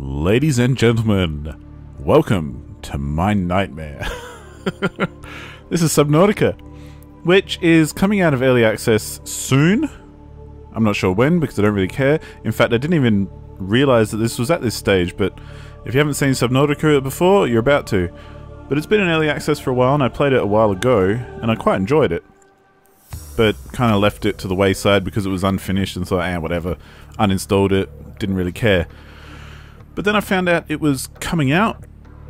Ladies and gentlemen, welcome to my nightmare. This is Subnautica, which is coming out of early access soon. I'm not sure when because I don't really care. In fact, I didn't even realize that this was at this stage, but if you haven't seen Subnautica before, you're about to. But it's been in early access for a while, and I played it a while ago, and I quite enjoyed it. But kind of left it to the wayside because it was unfinished and thought, whatever. Uninstalled it, didn't really care. But then I found out it was coming out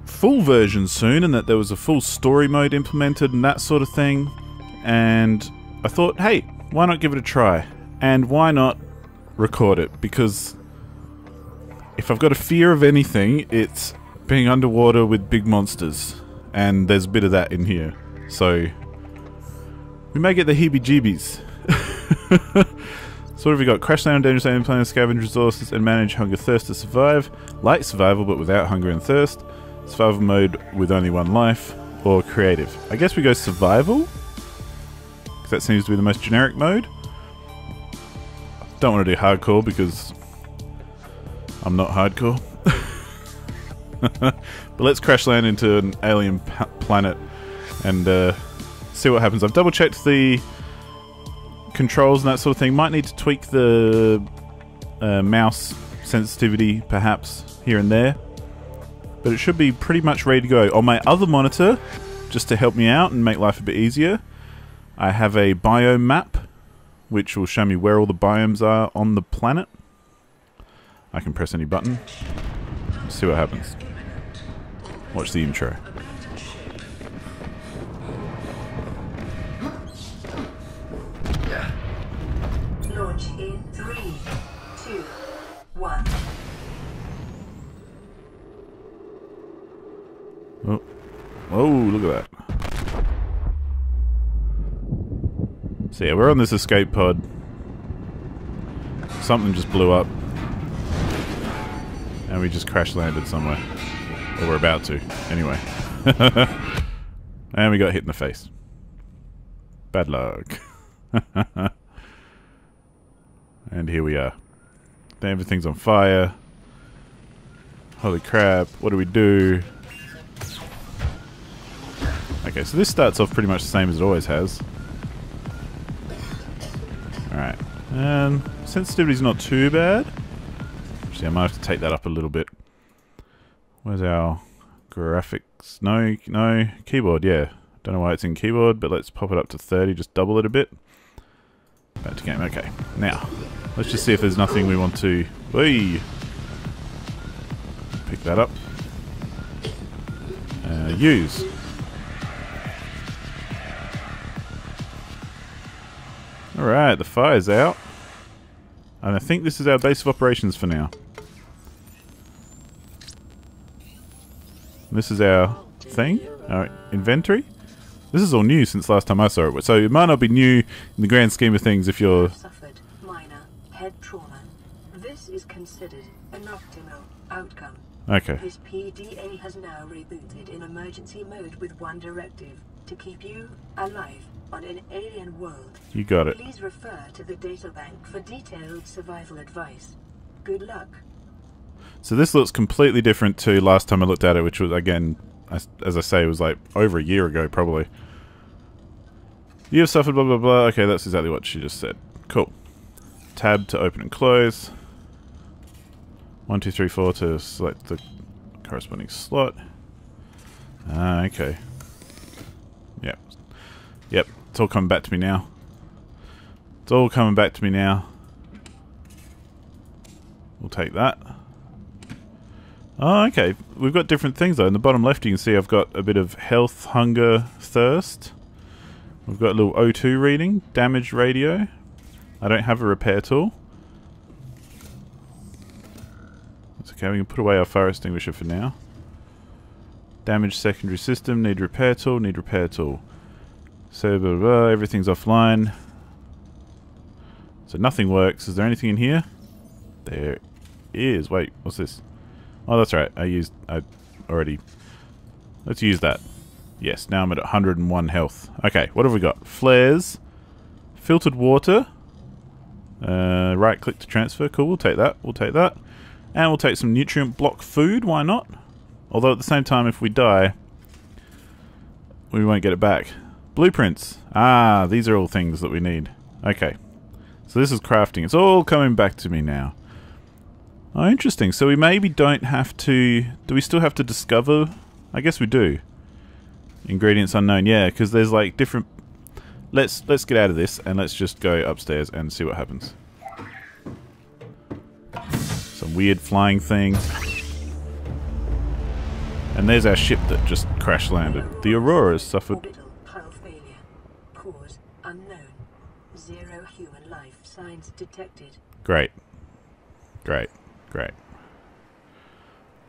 full version soon, and that there was a full story mode implemented and that sort of thing. And I thought, hey, why not give it a try? And why not record it? Because if I've got a fear of anything, it's being underwater with big monsters. And there's a bit of that in here. So we may get the heebie-jeebies. So what have we got? Crash land on dangerous alien planets, scavenge resources, and manage hunger thirst to survive. Light survival but without hunger and thirst. Survival mode with only one life. Or creative. I guess we go survival? Because that seems to be the most generic mode. Don't want to do hardcore because I'm not hardcore. But let's crash land into an alien planet and see what happens. I've double checked the controls and that sort of thing. Might need to tweak the mouse sensitivity perhaps here and there, but it should be pretty much ready to go. On my other monitor, just to help me out and make life a bit easier, I have a biome map which will show me where all the biomes are on the planet. I can press any button. Let's see what happens. Watch the intro. Oh. Oh, look at that. So yeah, we're on this escape pod. Something just blew up. And we just crash landed somewhere. Or we're about to, anyway. And we got hit in the face. Bad luck. And here we are. Everything's on fire. Holy crap, what do we do? Okay, so this starts off pretty much the same as it always has. Alright. Sensitivity's not too bad. Actually, I might have to take that up a little bit. Where's our graphics? No. Keyboard, yeah. Don't know why it's in keyboard, but let's pop it up to 30. Just double it a bit. Back to game. Okay. Now, let's just see if there's nothing we want to... Whee! Pick that up. Use. Alright, the fire's out. And I think this is our base of operations for now. This is our thing, our inventory. This is all new since last time I saw it. So it might not be new in the grand scheme of things if you're... ...suffered minor head trauma. This is considered an optimal outcome. Okay. This PDA has now rebooted in emergency mode with one directive. To keep you alive on an alien world. You got it. Please refer to the databank for detailed survival advice. Good luck. So this looks completely different to last time I looked at it, which was, again, as I say, it was like over a year ago, probably. You have suffered blah blah blah. Okay, that's exactly what she just said. Cool. Tab to open and close. 1, 2, 3, 4 to select the corresponding slot. Ah, okay. Yep, it's all coming back to me now. It's all coming back to me now. We'll take that. Oh, okay. We've got different things, though. In the bottom left, you can see I've got a bit of health, hunger, thirst. We've got a little O2 reading, damage radio. I don't have a repair tool. That's okay. We can put away our fire extinguisher for now. Damage secondary system, need repair tool, need repair tool. So blah, blah, blah, everything's offline. So nothing works. Is there anything in here? There is. Wait, what's this? Oh, that's right. I already... Let's use that. Yes, now I'm at 101 health. Okay, what have we got? Flares. Filtered water. Right click to transfer. Cool, we'll take that. And we'll take some nutrient block food, why not? Although at the same time, if we die, we won't get it back. Blueprints. Ah, these are all things that we need. Okay. So this is crafting. It's all coming back to me now. Oh, interesting. So we maybe don't have to... Do we still have to discover? I guess we do. Ingredients unknown. Yeah, because there's like different... Let's get out of this and let's just go upstairs and see what happens. Some weird flying things. And there's our ship that just crash landed. The Aurora has suffered... Cause unknown. 0 human life signs detected. Great. Great. Great.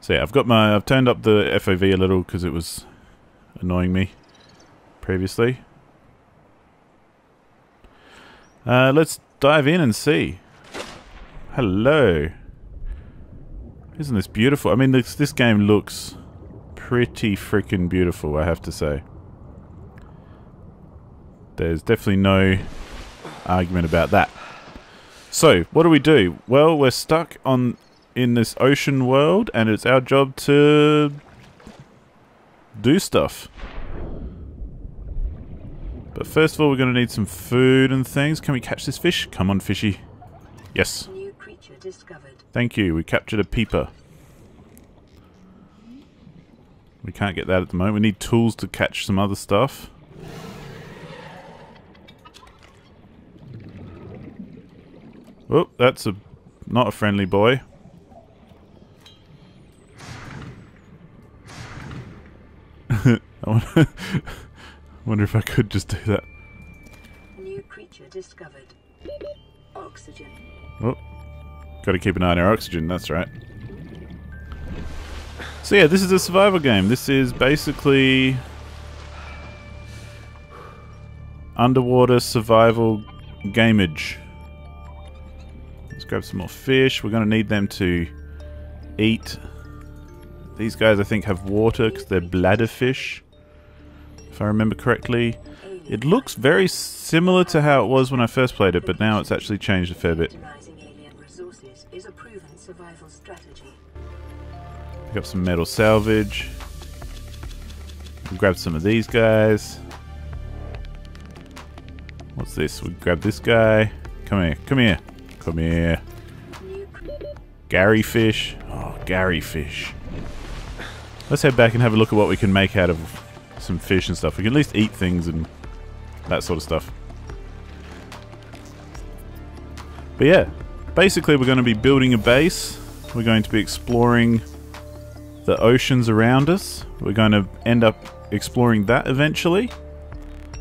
So yeah, I've turned up the FOV a little because it was annoying me previously. Let's dive in and see. Hello. Isn't this beautiful? I mean, this game looks pretty freaking beautiful, I have to say. There's definitely no argument about that. So, what do? Well, we're stuck in this ocean world, and it's our job to do stuff. But first of all, we're going to need some food and things. Can we catch this fish? Come on, fishy. Yes. New creature discovered. Thank you. We captured a peeper. We can't get that at the moment. We need tools to catch some other stuff. Oh, that's not a friendly boy. I wonder if I could just do that. New creature discovered. Oxygen. Oh, got to keep an eye on our oxygen. That's right. So yeah, this is a survival game. This is basically underwater survival gamage. Grab some more fish. We're going to need them to eat. These guys, I think, have water because they're bladder fish, if I remember correctly. It looks very similar to how it was when I first played it, but now it's actually changed a fair bit. Pick up some metal salvage. We'll grab some of these guys. What's this? We'll grab this guy. Come here. Come here. Come here. Gary fish. Oh, Gary fish. Let's head back and have a look at what we can make out of some fish and stuff. We can at least eat things and that sort of stuff. But yeah, basically we're going to be building a base. We're going to be exploring the oceans around us. We're going to end up exploring that eventually.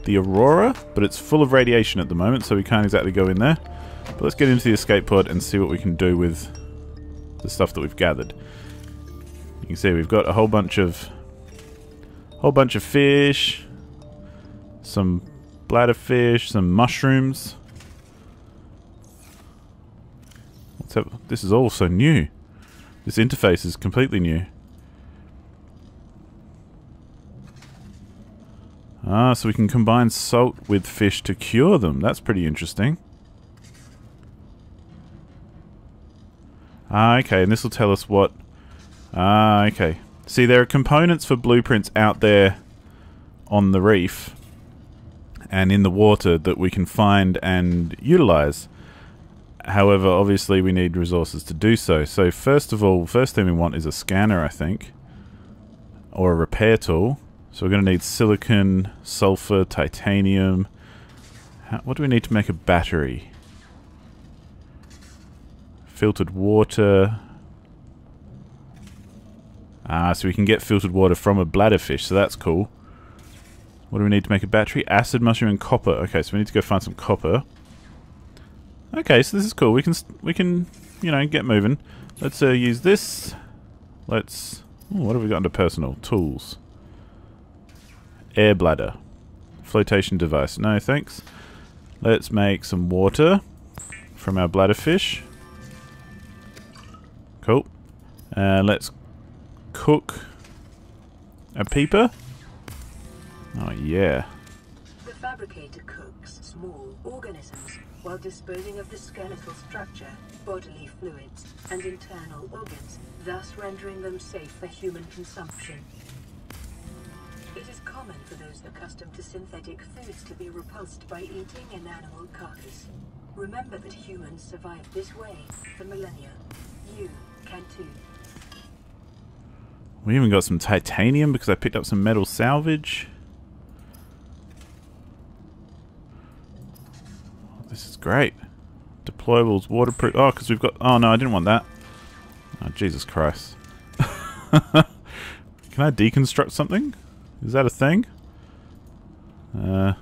The Aurora, but it's full of radiation at the moment, so we can't exactly go in there. But let's get into the escape pod and see what we can do with the stuff that we've gathered. You can see we've got a whole bunch of fish, some bladder fish, some mushrooms. This is all so new. This interface is completely new. Ah, so we can combine salt with fish to cure them. That's pretty interesting. Ah, okay, and this will tell us what... Ah, okay. See, there are components for blueprints out there on the reef and in the water that we can find and utilize. However, obviously we need resources to do so. So first of all, first thing we want is a scanner, I think. Or a repair tool. So we're going to need silicon, sulfur, titanium. What do we need to make a battery? Filtered water. Ah, so we can get filtered water from a bladder fish, so that's cool. What do we need to make a battery? Acid, mushroom, and copper. Okay, so we need to go find some copper. Okay, so this is cool. We can, you know, get moving. Let's use this. Let's... Ooh, what have we got under personal? Tools. Air bladder. Flotation device. No, thanks. Let's make some water from our bladder fish. Cool. Let's cook a peeper. Oh yeah. The fabricator cooks small organisms while disposing of the skeletal structure, bodily fluids, and internal organs, thus rendering them safe for human consumption. It is common for those accustomed to synthetic foods to be repulsed by eating an animal carcass. Remember that humans survived this way for millennia. You can too. We even got some titanium because I picked up some metal salvage. This is great. Deployables, waterproof. Oh, because we've got... Oh, no, I didn't want that. Oh, Jesus Christ. Can I deconstruct something? Is that a thing? Well,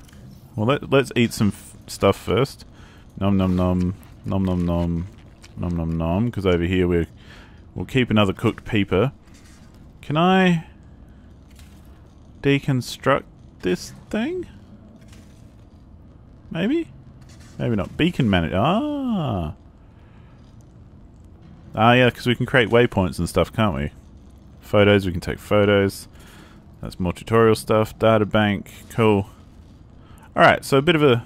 let's eat some stuff first. Nom nom nom. Nom nom nom. Nom nom nom. Because over here we'll keep another cooked peeper. Can I deconstruct this thing? Maybe? Maybe not. Beacon manager. Ah! Ah, yeah, because we can create waypoints and stuff, can't we? Photos, we can take photos. That's more tutorial stuff. Data bank. Cool. Alright, so a bit of a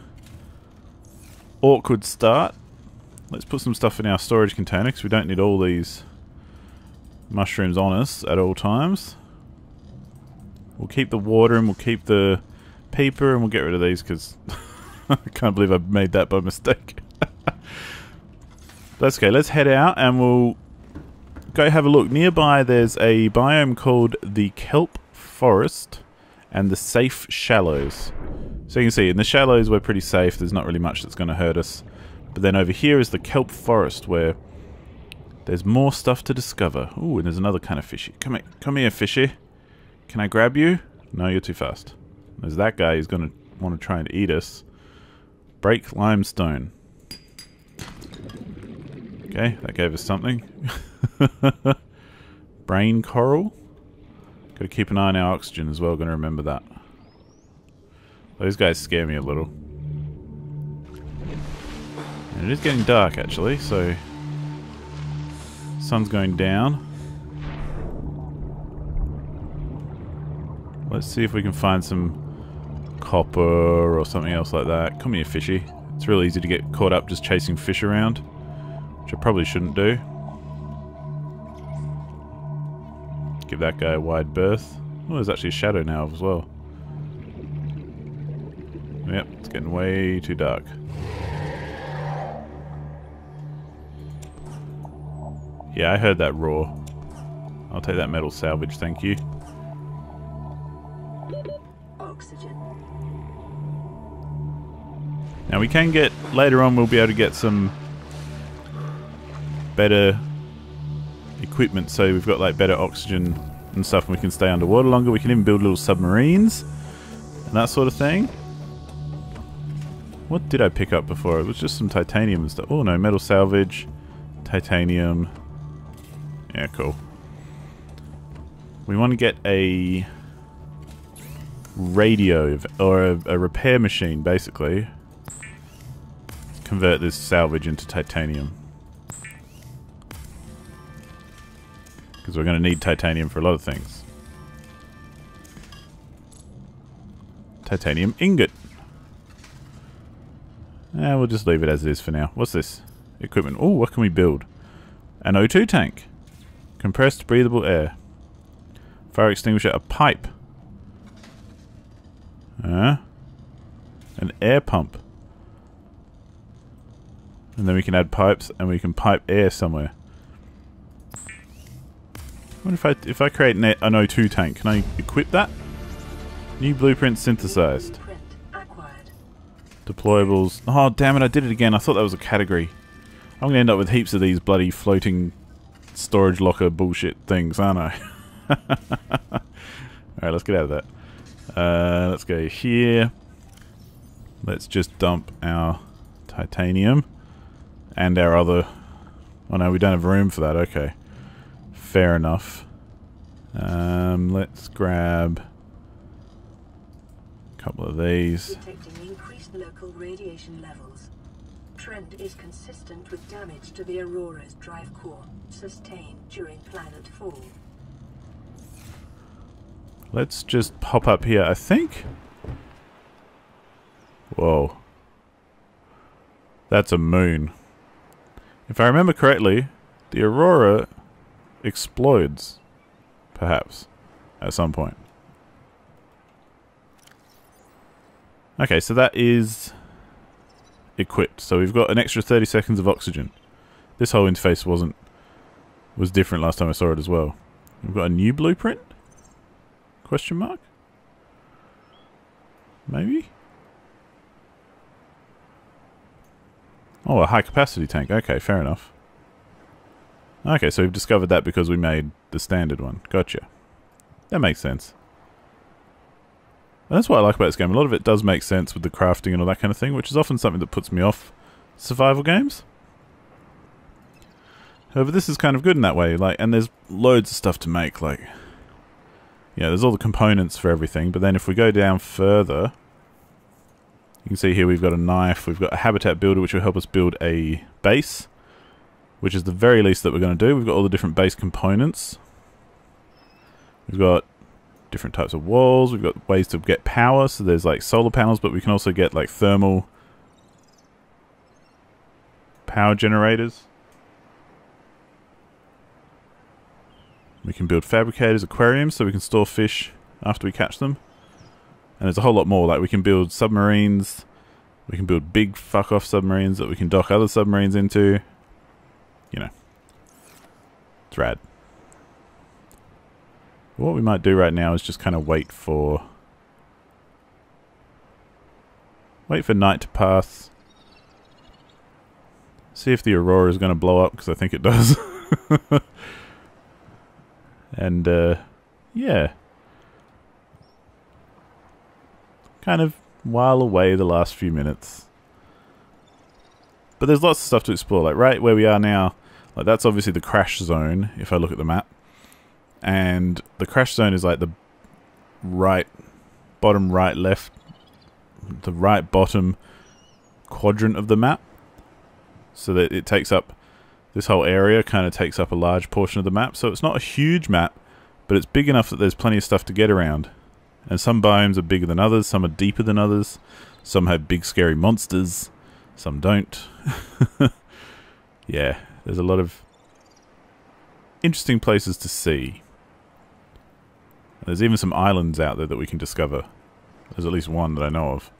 awkward start. Let's put some stuff in our storage container because we don't need all these mushrooms on us at all times. We'll keep the water and we'll keep the peeper and we'll get rid of these because I can't believe I made that by mistake. That's okay, let's head out and we'll go have a look. Nearby there's a biome called the kelp forest and the safe shallows. So you can see in the shallows we're pretty safe, there's not really much that's going to hurt us. But then over here is the kelp forest where there's more stuff to discover. Ooh, and there's another kind of fishy. Come here, fishy. Can I grab you? No, you're too fast. There's that guy who's going to want to try and eat us. Break limestone. Okay, that gave us something. Brain coral. Got to keep an eye on our oxygen as well. Going to remember that. Those guys scare me a little. And it is getting dark, actually, so... Sun's going down. Let's see if we can find some copper or something else like that. Come here, fishy. It's really easy to get caught up just chasing fish around, which I probably shouldn't do. Give that guy a wide berth. Oh, there's actually a shadow now as well. Yep, it's getting way too dark. Yeah, I heard that roar. I'll take that metal salvage, thank you. Oxygen. Now we can get... Later on we'll be able to get some... better... equipment, so we've got like better oxygen and stuff and we can stay underwater longer. We can even build little submarines. And that sort of thing. What did I pick up before? It was just some titanium and stuff. Oh no, metal salvage. Titanium. Yeah, cool. We want to get a radio, or a repair machine, basically. Convert this salvage into titanium. Because we're going to need titanium for a lot of things. Titanium ingot. Eh, we'll just leave it as it is for now. What's this? Equipment. Oh, what can we build? An O2 tank. Compressed breathable air. Fire extinguisher. A pipe. An air pump. And then we can add pipes and we can pipe air somewhere. What if I create an O2 tank? Can I equip that? New blueprint synthesized. Deployables. Oh, damn it. I did it again. I thought that was a category. I'm going to end up with heaps of these bloody floating storage locker bullshit things, aren't I? Alright, let's get out of that. Let's go here. Let's just dump our titanium and our other... Oh no, we don't have room for that, okay. Fair enough. Let's grab a couple of these. Detecting increased local radiation levels. Trend is consistent with damage to the Aurora's drive core sustained during planet fall. Let's just pop up here, I think. Whoa. That's a moon. If I remember correctly, the Aurora explodes, perhaps, at some point. Okay, so that is equipped. So we've got an extra 30 seconds of oxygen. This whole interface was different last time I saw it as well. We've got a new blueprint? Question mark? Maybe? Oh, a high capacity tank. Okay, fair enough. Okay, so we've discovered that because we made the standard one. Gotcha. That makes sense. And that's what I like about this game. A lot of it does make sense with the crafting and all that kind of thing, which is often something that puts me off survival games. However, this is kind of good in that way. Like, and there's loads of stuff to make. Like, yeah, there's all the components for everything. But then if we go down further, you can see here we've got a knife, we've got a habitat builder which will help us build a base, which is the very least that we're going to do. We've got all the different base components. We've got different types of walls, we've got ways to get power, so there's like solar panels, but we can also get like thermal power generators. We can build fabricators, aquariums, so we can store fish after we catch them. And there's a whole lot more, like we can build submarines, we can build big fuck-off submarines that we can dock other submarines into. You know. It's rad. What we might do right now is just kind of wait for night to pass. See if the Aurora is going to blow up, because I think it does. And, yeah. Kind of while away the last few minutes. But there's lots of stuff to explore, like right where we are now, like that's obviously the crash zone, if I look at the map. And the crash zone is like the right, bottom right, left, the right bottom quadrant of the map. So that it takes up, this whole area kind of takes up a large portion of the map. So it's not a huge map, but it's big enough that there's plenty of stuff to get around. And some biomes are bigger than others, some are deeper than others, some have big scary monsters, some don't. Yeah, there's a lot of interesting places to see. There's even some islands out there that we can discover. There's at least one that I know of.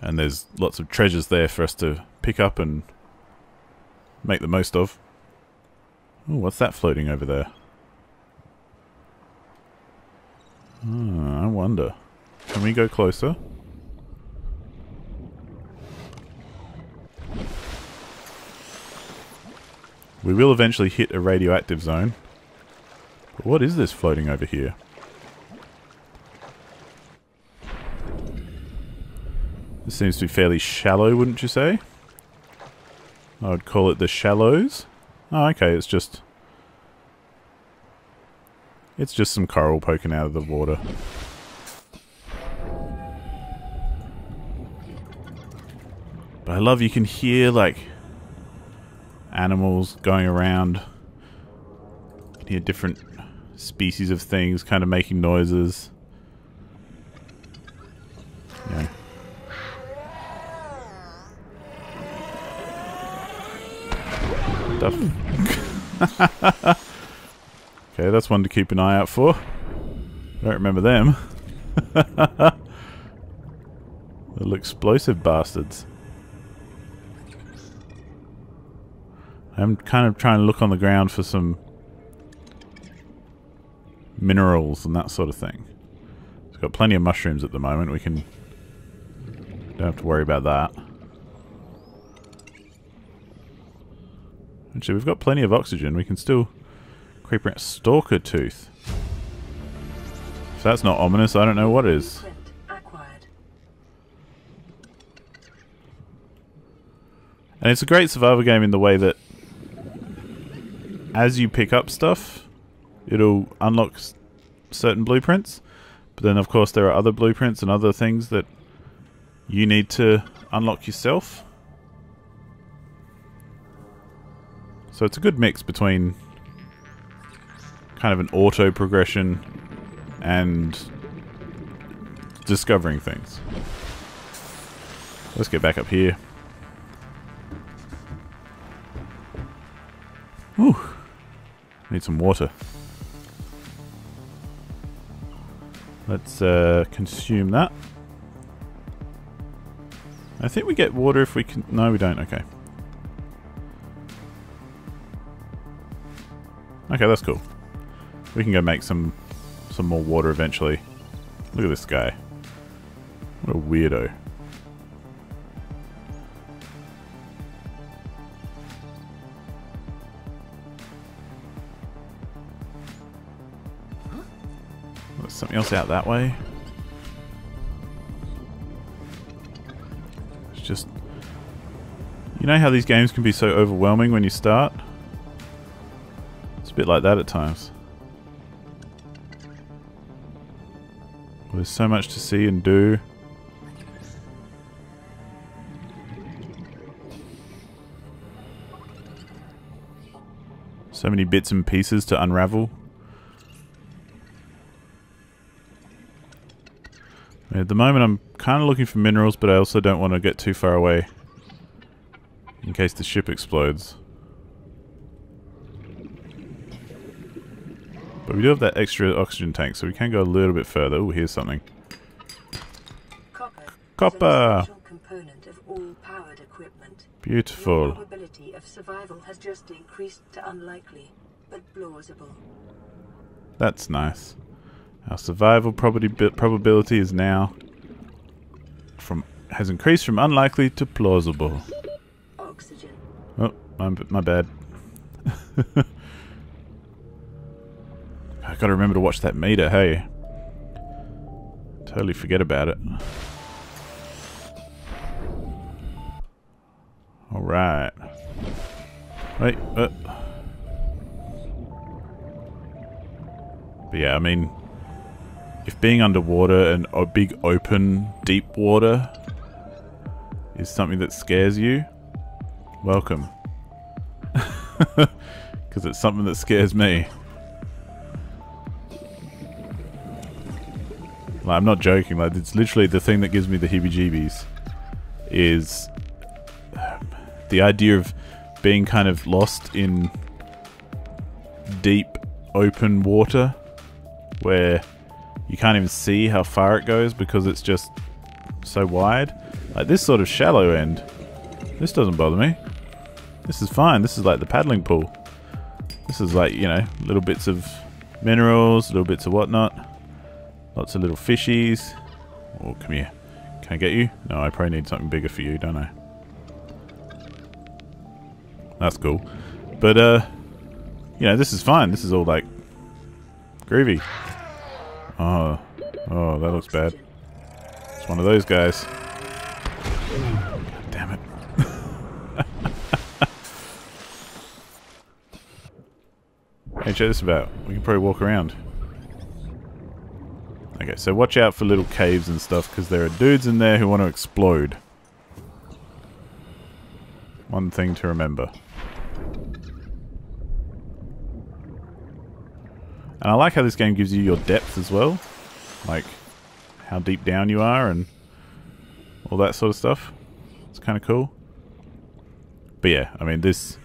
And there's lots of treasures there for us to pick up and make the most of. Oh, what's that floating over there? I wonder. Can we go closer? We will eventually hit a radioactive zone. But what is this floating over here? This seems to be fairly shallow, wouldn't you say? I would call it the shallows. Oh, okay, it's just... it's just some coral poking out of the water. But I love you can hear, like, animals going around. You can hear different species of things kind of making noises. Yeah. Duff. Okay, that's one to keep an eye out for. I don't remember them. Little explosive bastards. I'm kind of trying to look on the ground for some minerals and that sort of thing. It's got plenty of mushrooms at the moment. We can... don't have to worry about that. Actually, we've got plenty of oxygen. We can still... creep around. Stalker tooth. If that's not ominous, I don't know what is. And it's a great survival game in the way that as you pick up stuff, it'll unlock certain blueprints. But then, of course, there are other blueprints and other things that you need to unlock yourself. So it's a good mix between... kind of an auto progression and discovering things. Let's get back up here. Whew. Need some water. Let's consume that. I think we get water if we can... No, we don't. Okay. Okay, that's cool. We can go make some more water eventually. Look at this guy. What a weirdo. There's something else out that way. It's just... You know how these games can be so overwhelming when you start? It's a bit like that at times. There's so much to see and do. So many bits and pieces to unravel. At the moment I'm kind of looking for minerals, but I also don't want to get too far away in case the ship explodes. But we do have that extra oxygen tank, so we can go a little bit further. Oh, here's something. Copper! Component of all powered equipment. Beautiful. The probability of survival has just increased to unlikely, but plausible. That's nice. Our survival probability is now has increased from unlikely to plausible. Oxygen. Oh, my bad. I gotta remember to watch that meter, hey. Totally forget about it. Alright. Wait, But yeah, I mean, if being underwater and a big open, deep water is something that scares you, welcome. Because it's something that scares me. Like, I'm not joking, like, it's literally the thing that gives me the heebie-jeebies is the idea of being kind of lost in deep, open water where you can't even see how far it goes because it's just so wide. Like, this sort of shallow end, this doesn't bother me. This is fine. This is like the paddling pool. This is like, you know, little bits of minerals, little bits of whatnot. Lots of little fishies. Oh, come here. Can I get you? No, I probably need something bigger for you, don't I? That's cool. But, you know, this is fine. This is all, like, groovy. Oh. Oh, that looks bad. It's one of those guys. God damn it. Hey, check this about. We can probably walk around. Okay, so watch out for little caves and stuff, because there are dudes in there who want to explode. One thing to remember. And I like how this game gives you your depth as well. Like, how deep down you are and all that sort of stuff. It's kind of cool. But yeah, I mean, this...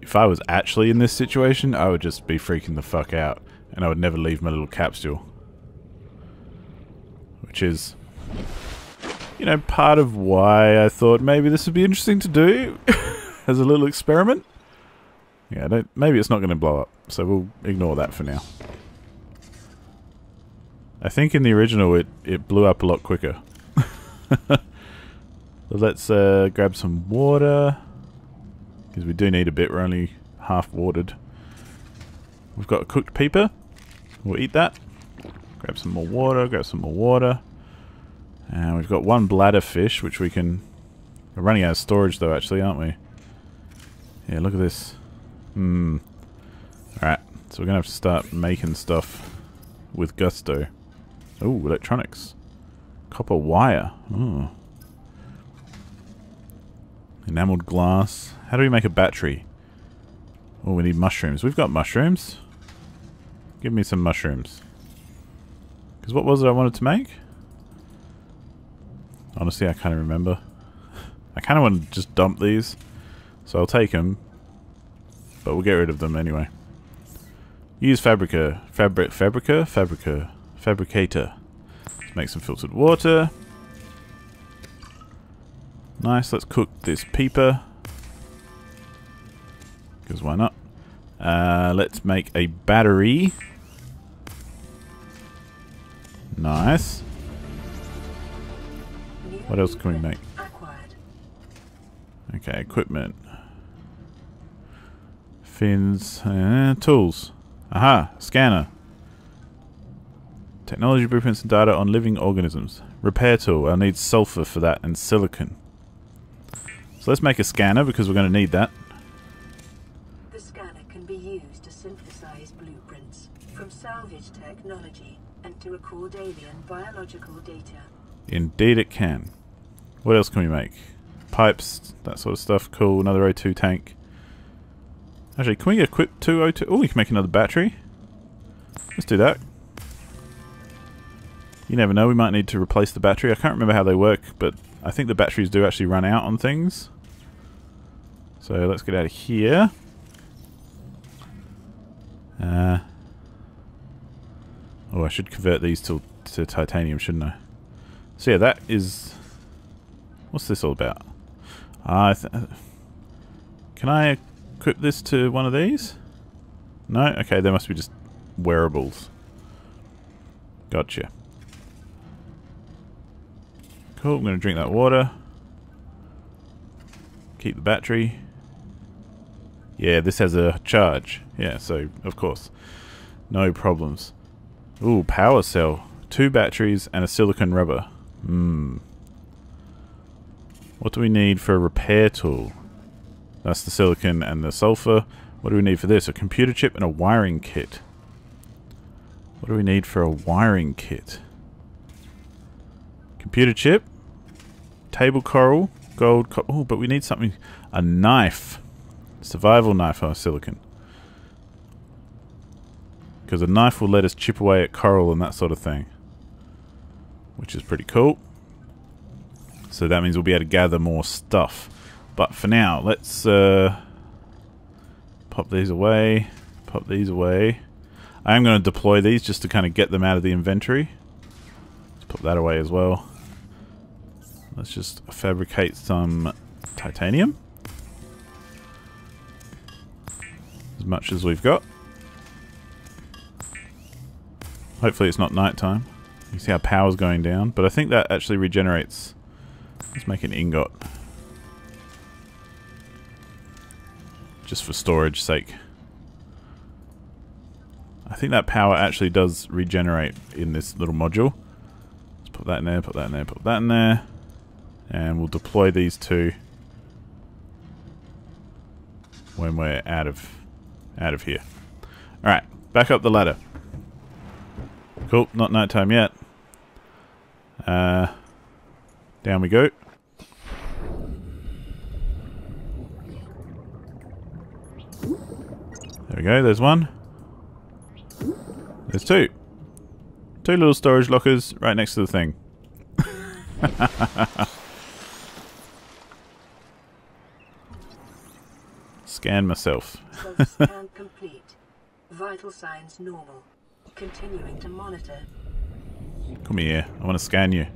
If I was actually in this situation, I would just be freaking the fuck out. And I would never leave my little capsule. Which is, you know, part of why I thought maybe this would be interesting to do as a little experiment. Yeah, maybe it's not going to blow up, so we'll ignore that for now. I think in the original it blew up a lot quicker. Let's grab some water, because we do need a bit, we're only half watered. We've got a cooked peeper. We'll eat that. Grab some more water, And we've got one bladder fish, which we can... We're running out of storage, though, actually, aren't we? Yeah, look at this. Hmm. Alright, so we're going to have to start making stuff with gusto. Ooh, electronics. Copper wire. Ooh. Enameled glass. How do we make a battery? Oh, we need mushrooms. We've got mushrooms. Give me some mushrooms. Because what was it I wanted to make? Honestly, I can't remember. I kind of want to just dump these. So I'll take them. But we'll get rid of them anyway. Use fabricator. Let's make some filtered water. Nice, let's cook this peeper. Because why not? Let's make a battery. Nice. What else can we make? Okay, equipment. Fins. Tools. Aha! Scanner. Technology blueprints and data on living organisms. Repair tool. I'll need sulfur for that and silicon. So let's make a scanner because we're going to need that. The scanner can be used to synthesize blueprints from salvage technology and to record alien biological data. Indeed it can. What else can we make? Pipes, that sort of stuff. Cool. Another O2 tank. Actually, can we equip two O2? Oh, we can make another battery. Let's do that. You never know, we might need to replace the battery. I can't remember how they work, but I think the batteries do actually run out on things. So let's get out of here. Oh, I should convert these to titanium, shouldn't I? So yeah, that is... What's this all about? Can I equip this to one of these? No? Okay, they must be just wearables. Gotcha. Cool, I'm going to drink that water. Keep the battery. Yeah, this has a charge. Yeah, so, of course. No problems. Ooh, power cell. 2 batteries and a silicon rubber. Hmm. What do we need for a repair tool? That's the silicon and the sulfur. What do we need for this? A computer chip and a wiring kit. What do we need for a wiring kit? Computer chip, table coral, gold coral. Oh, but we need something. A knife. Survival knife. Oh, silicon. Because a knife will let us chip away at coral and that sort of thing. Which is pretty cool. So that means we'll be able to gather more stuff. But for now, let's pop these away, pop these away. I am going to deploy these just to kind of get them out of the inventory. Let's put that away as well. Let's just fabricate some titanium. As much as we've got. Hopefully it's not nighttime. You can see how power's going down, but I think that actually regenerates. Let's make an ingot. Just for storage sake. I think that power actually does regenerate in this little module. Let's put that in there, put that in there, put that in there. And we'll deploy these two when we're out of here. Alright, back up the ladder. Cool, not nighttime yet. Down we go. There we go, there's one. There's two. Two little storage lockers right next to the thing. Scan myself. Scan complete. Vital signs normal. Continuing to monitor. Come here, I want to scan you.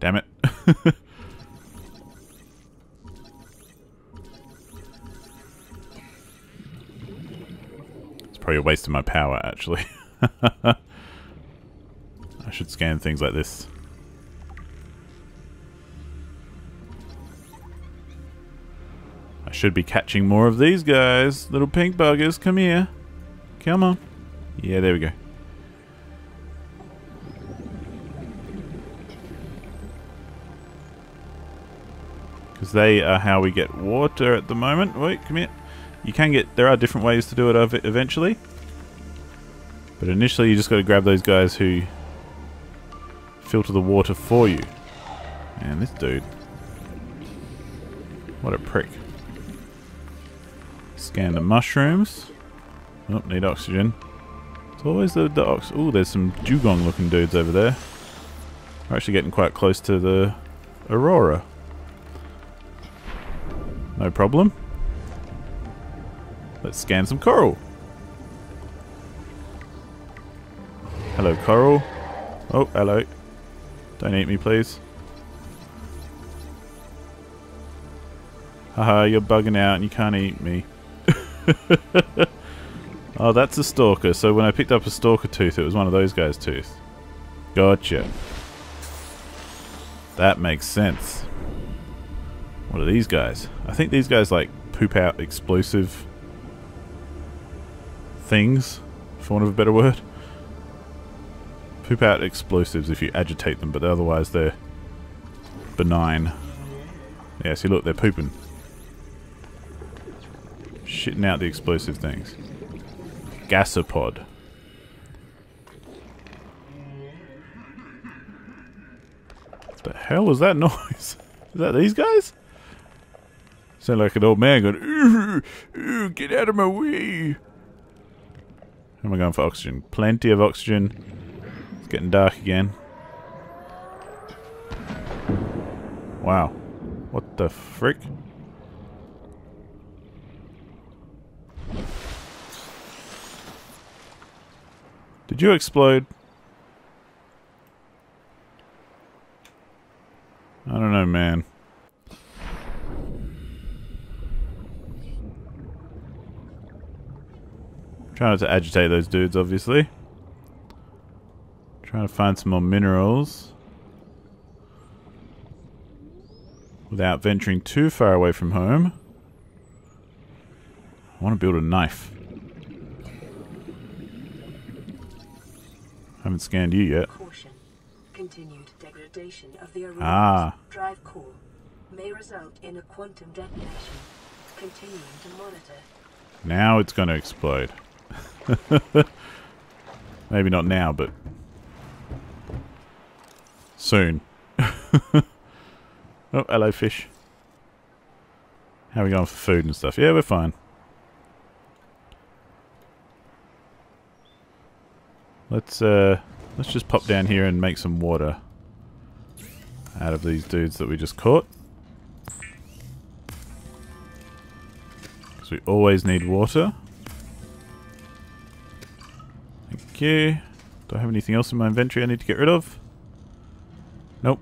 Damn it. It's probably a waste of my power, actually. I should scan things like this. I should be catching more of these guys. Little pink buggers, come here. Come on. Yeah, there we go. Because they are how we get water at the moment. Wait, come here. You can get... There are different ways to do it eventually. But initially you just got to grab those guys who filter the water for you. And this dude. What a prick. Scan the mushrooms. Oh, need oxygen. It's always the ox... Ooh, there's some dugong looking dudes over there. We're actually getting quite close to the Aurora. No problem. Let's scan some coral. Hello, coral. Oh, hello. Don't eat me, please. Haha, you're bugging out and you can't eat me. Oh, that's a stalker. So when I picked up a stalker tooth, it was one of those guys' tooth. Gotcha. That makes sense. What are these guys? I think these guys, like, poop out explosive things, for want of a better word. Poop out explosives if you agitate them, but otherwise they're benign. Yeah, see, look, they're pooping. Shitting out the explosive things. Gasopod. What the hell was that noise? Is that these guys? Sound like an old man going, ooh, ooh, get out of my way. How am I going for oxygen? Plenty of oxygen. It's getting dark again. Wow. What the frick? Did you explode? I don't know, man. Trying not to agitate those dudes, obviously. Trying to find some more minerals. Without venturing too far away from home. I want to build a knife. Haven't scanned you yet. Caution. Continued degradation of the Aurora's drive core may result in a quantum detonation. Continuing to monitor. Now it's going to explode. Maybe not now, but soon. Oh, hello, fish. How are we going for food and stuff? Yeah, we're fine. Let's just pop down here and make some water out of these dudes that we just caught. Because we always need water. Thank you. Do I have anything else in my inventory I need to get rid of? Nope.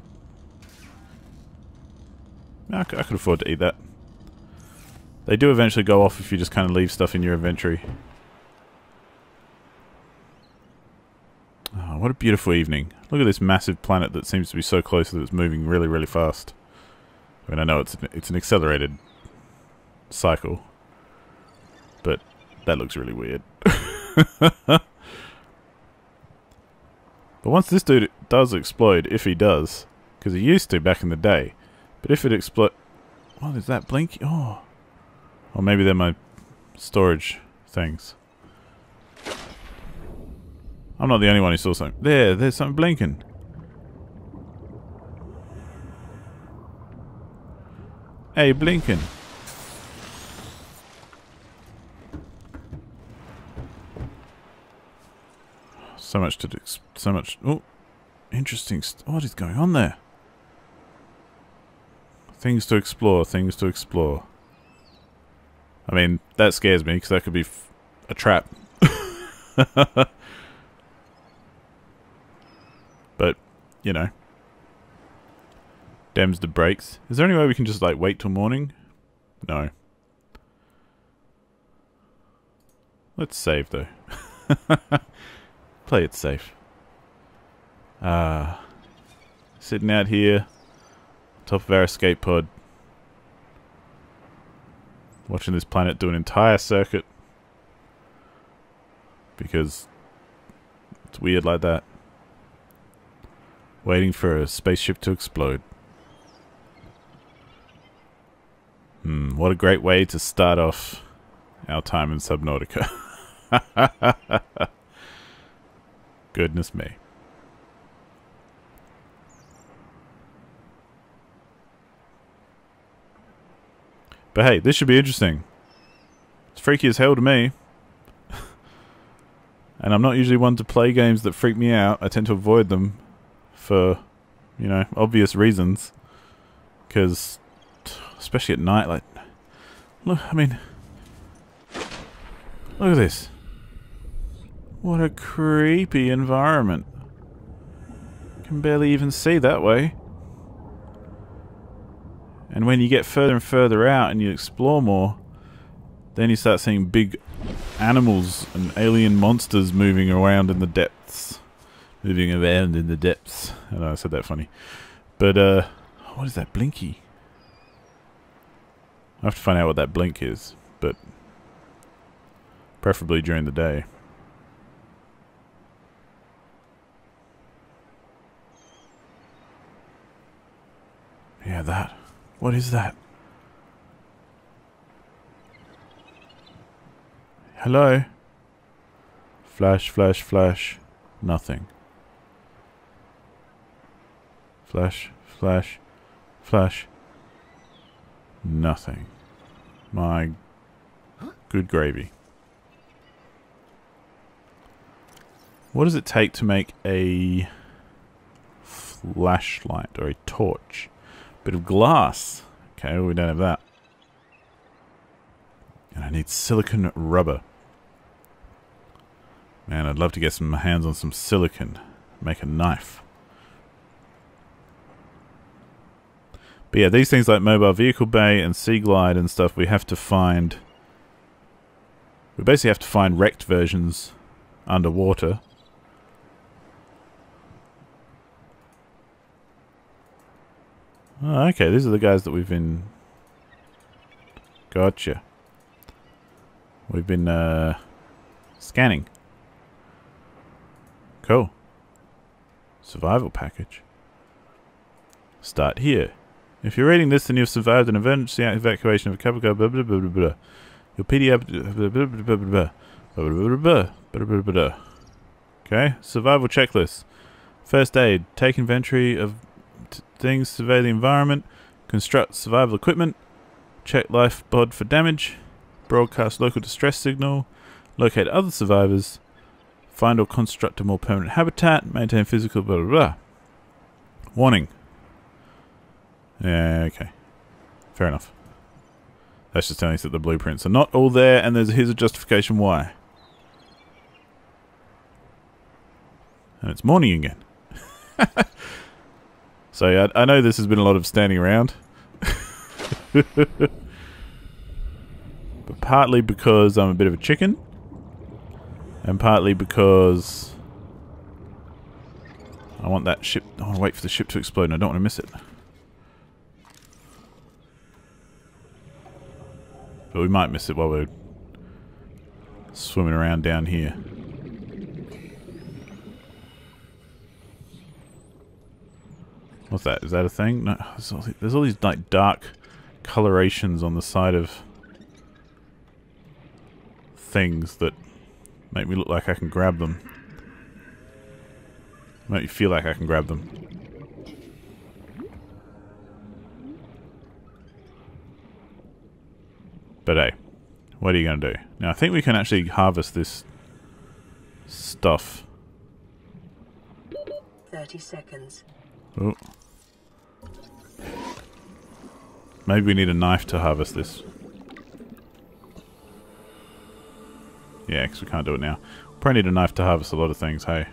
I could afford to eat that. They do eventually go off if you just kind of leave stuff in your inventory. Oh, what a beautiful evening. Look at this massive planet that seems to be so close that it's moving really, really fast. I mean, I know it's an accelerated cycle, but that looks really weird. But once this dude does explode, if he does, because he used to back in the day, but if it explodes... Oh, there's that blink. Oh. Or maybe they're my storage things. I'm not the only one who saw something. There's something blinking. Hey, blinking. So much to do. So much. Oh, interesting. What is going on there? Things to explore. Things to explore. I mean, that scares me because that could be a trap. But, you know. Dems the brakes. Is there any way we can just, like, wait till morning? No. Let's save, though. Play it safe. Sitting out here. Top of our escape pod. Watching this planet do an entire circuit. Because it's weird like that. Waiting for a spaceship to explode. What a great way to start off our time in Subnautica. Goodness me. But hey, this should be interesting. It's freaky as hell to me. And I'm not usually one to play games that freak me out. I tend to avoid them for you know, obvious reasons. Because, especially at night, like, look, I mean, look at this. What a creepy environment. Can barely even see that way. And when you get further and further out and you explore more, then you start seeing big animals and alien monsters moving around in the depths. Moving around in the depths. I know I said that funny. But, what is that blinky? I have to find out what that blink is, but preferably during the day. Yeah, that. What is that? Hello? Flash, flash, flash. Nothing. Flash, flash, flash. Nothing. My good gravy. What does it take to make a flashlight or a torch? Bit of glass. Okay, well, we don't have that. And I need silicon rubber. Man, I'd love to get some hands on some silicon. Make a knife. But yeah, these things like Mobile Vehicle Bay and Sea Glide and stuff, we have to find... We basically have to find wrecked versions underwater. Oh, okay, these are the guys that we've been... Gotcha. We've been, scanning. Cool. Survival package. Start here. If you're reading this, then you've survived an emergency evacuation of a Capricorn. Blah blah blah blah blah. Your PDA. Blah blah blah blah blah blah blah blah blah. Okay. Survival checklist. First aid. Take inventory of things. Survey the environment. Construct survival equipment. Check life pod for damage. Broadcast local distress signal. Locate other survivors. Find or construct a more permanent habitat. Maintain physical blah blah blah. Warning. Yeah, okay. Fair enough. That's just telling us that the blueprints are not all there, and here's a justification why. And it's morning again. So yeah, I know this has been a lot of standing around. But partly because I'm a bit of a chicken. And partly because I want that ship. I want to wait for the ship to explode and I don't want to miss it. But we might miss it while we're swimming around down here. What's that? Is that a thing? No, there's all these like dark colorations on the side of things that make me look like I can grab them. Make me feel like I can grab them. But hey, what are you going to do? Now I think we can actually harvest this stuff. 30 seconds. Oh. Maybe we need a knife to harvest this. Yeah, because we can't do it now. Probably need a knife to harvest a lot of things, hey?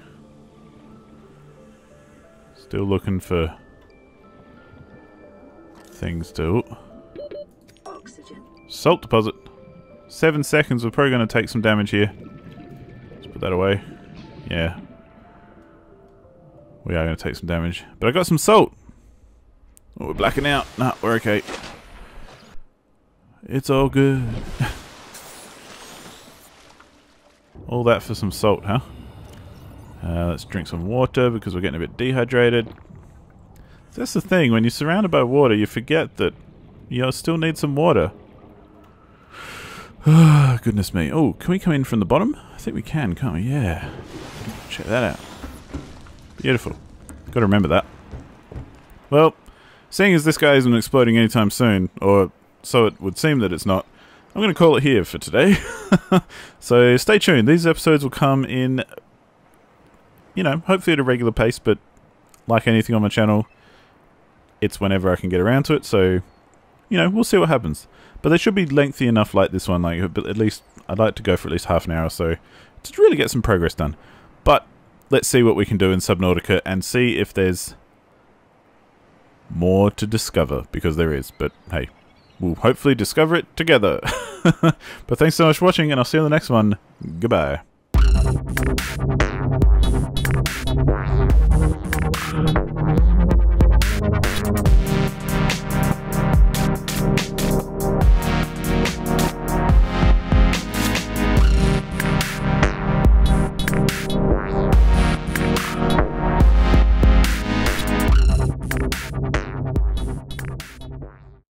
Still looking for things to... Oxygen. Salt deposit. 7 seconds, we're probably going to take some damage here. Let's put that away. Yeah. We are going to take some damage. But I got some salt! Oh, we're blacking out. Nah, we're okay. It's all good. All that for some salt, huh? Let's drink some water because we're getting a bit dehydrated. That's the thing, when you're surrounded by water, you forget that you still need some water. Oh, goodness me. Oh, can we come in from the bottom? I think we can, can't we? Yeah. Check that out. Beautiful. Gotta remember that. Well, seeing as this guy isn't exploding anytime soon, or so it would seem that it's not, I'm going to call it here for today. So stay tuned. These episodes will come in, you know, hopefully at a regular pace, but like anything on my channel, it's whenever I can get around to it, so, you know, we'll see what happens. But they should be lengthy enough like this one, like, but at least I'd like to go for at least half an hour or so to really get some progress done. But let's see what we can do in Subnautica and see if there's more to discover, because there is, but hey, we'll hopefully discover it together. But thanks so much for watching, and I'll see you in the next one. Goodbye.